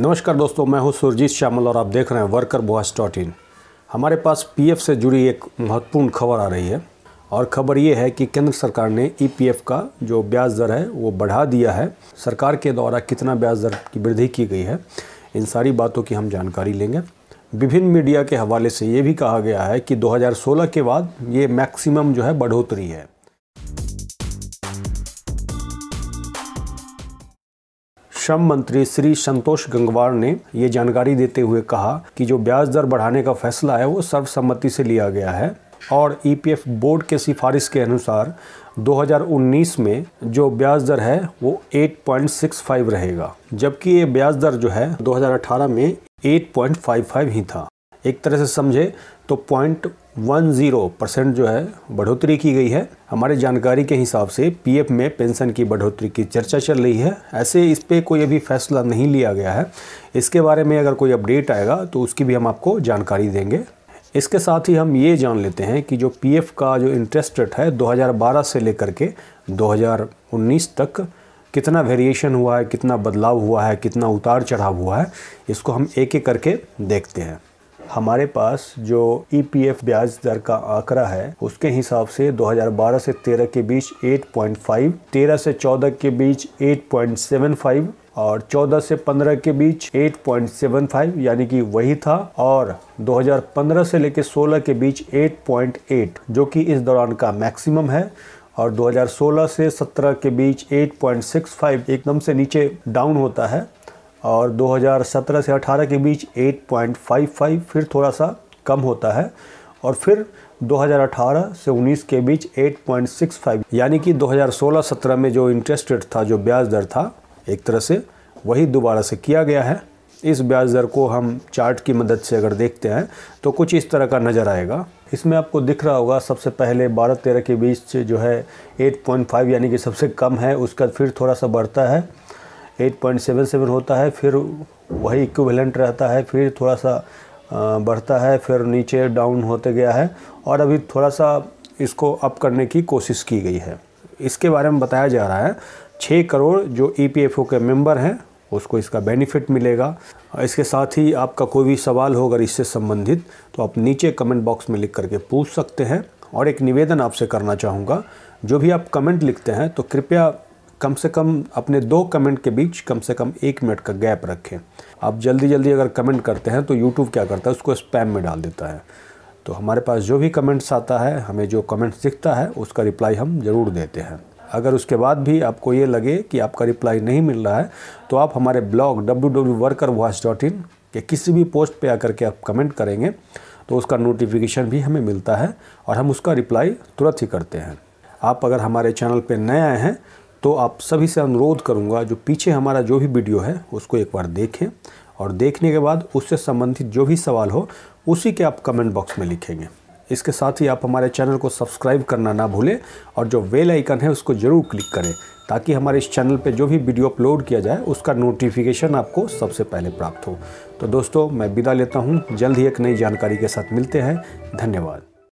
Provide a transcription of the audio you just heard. नमस्कार दोस्तों, मैं हूं सुरजीत श्यामल और आप देख रहे हैं WorkerVoice.in। हमारे पास पीएफ से जुड़ी एक महत्वपूर्ण खबर आ रही है और खबर ये है कि केंद्र सरकार ने ईपीएफ का जो ब्याज दर है वो बढ़ा दिया है। सरकार के द्वारा कितना ब्याज दर की वृद्धि की गई है, इन सारी बातों की हम जानकारी लेंगे। विभिन्न मीडिया के हवाले से ये भी कहा गया है कि 2016 के बाद ये मैक्सिमम जो है बढ़ोतरी है। श्रम मंत्री श्री संतोष गंगवार ने ये जानकारी देते हुए कहा कि जो ब्याज दर बढ़ाने का फैसला है वो सर्वसम्मति से लिया गया है और ईपीएफ बोर्ड के सिफारिश के अनुसार 2019 में जो ब्याज दर है वो 8.65 रहेगा, जबकि ये ब्याज दर जो है 2018 में 8.55 ही था। एक तरह से समझे तो 0.10% जो है बढ़ोतरी की गई है। हमारे जानकारी के हिसाब से पीएफ में पेंशन की बढ़ोतरी की चर्चा चल रही है। ऐसे इस पर कोई अभी फैसला नहीं लिया गया है। इसके बारे में अगर कोई अपडेट आएगा तो उसकी भी हम आपको जानकारी देंगे। इसके साथ ही हम ये जान लेते हैं कि जो पीएफ का जो इंटरेस्ट रेट है 2012 से लेकर के 2019 तक कितना वेरिएशन हुआ है, कितना बदलाव हुआ है, कितना उतार चढ़ाव हुआ है, इसको हम एक एक करके देखते हैं। हमारे पास जो ईपीएफ ब्याज दर का आंकड़ा है उसके हिसाब से 2012 से 13 के बीच 8.5, 13 से 14 के बीच 8.75 और 14 से 15 के बीच 8.75 यानी कि वही था, और 2015 से लेकर 16 के बीच 8.8 जो कि इस दौरान का मैक्सिमम है, और 2016 से 17 के बीच 8.65 एकदम से नीचे डाउन होता है, और 2017 से 18 के बीच 8.55 फिर थोड़ा सा कम होता है, और फिर 2018 से 19 के बीच 8.65 यानी कि 2016-17 में जो इंटरेस्ट रेट था, जो ब्याज दर था, एक तरह से वही दोबारा से किया गया है। इस ब्याज दर को हम चार्ट की मदद से अगर देखते हैं तो कुछ इस तरह का नज़र आएगा। इसमें आपको दिख रहा होगा सबसे पहले 12-13 के बीच जो है 8.5 यानी कि सबसे कम है, उसका फिर थोड़ा सा बढ़ता है, 8.77 होता है, फिर वही इक्विवेलेंट रहता है, फिर थोड़ा सा बढ़ता है, फिर नीचे डाउन होते गया है, और अभी थोड़ा सा इसको अप करने की कोशिश की गई है। इसके बारे में बताया जा रहा है 6 करोड़ जो ईपीएफओ के मेंबर हैं उसको इसका बेनिफिट मिलेगा। इसके साथ ही आपका कोई भी सवाल हो अगर इससे संबंधित तो आप नीचे कमेंट बॉक्स में लिख करके पूछ सकते हैं। और एक निवेदन आपसे करना चाहूँगा, जो भी आप कमेंट लिखते हैं तो कृपया कम से कम अपने 2 कमेंट के बीच कम से कम 1 मिनट का गैप रखें। आप जल्दी जल्दी अगर कमेंट करते हैं तो यूट्यूब क्या करता है, उसको स्पैम में डाल देता है। तो हमारे पास जो भी कमेंट्स आता है, हमें जो कमेंट्स दिखता है उसका रिप्लाई हम ज़रूर देते हैं। अगर उसके बाद भी आपको ये लगे कि आपका रिप्लाई नहीं मिल रहा है तो आप हमारे ब्लॉग www.workervoice.in के किसी भी पोस्ट पर आकर के आप कमेंट करेंगे तो उसका नोटिफिकेशन भी हमें मिलता है और हम उसका रिप्लाई तुरंत ही करते हैं। आप अगर हमारे चैनल पर नए आए हैं तो आप सभी से अनुरोध करूंगा जो पीछे हमारा जो भी वीडियो है उसको एक बार देखें, और देखने के बाद उससे संबंधित जो भी सवाल हो उसी के आप कमेंट बॉक्स में लिखेंगे। इसके साथ ही आप हमारे चैनल को सब्सक्राइब करना ना भूलें और जो बेल आइकन है उसको ज़रूर क्लिक करें ताकि हमारे इस चैनल पे जो भी वीडियो अपलोड किया जाए उसका नोटिफिकेशन आपको सबसे पहले प्राप्त हो। तो दोस्तों, मैं विदा लेता हूँ। जल्द ही एक नई जानकारी के साथ मिलते हैं। धन्यवाद।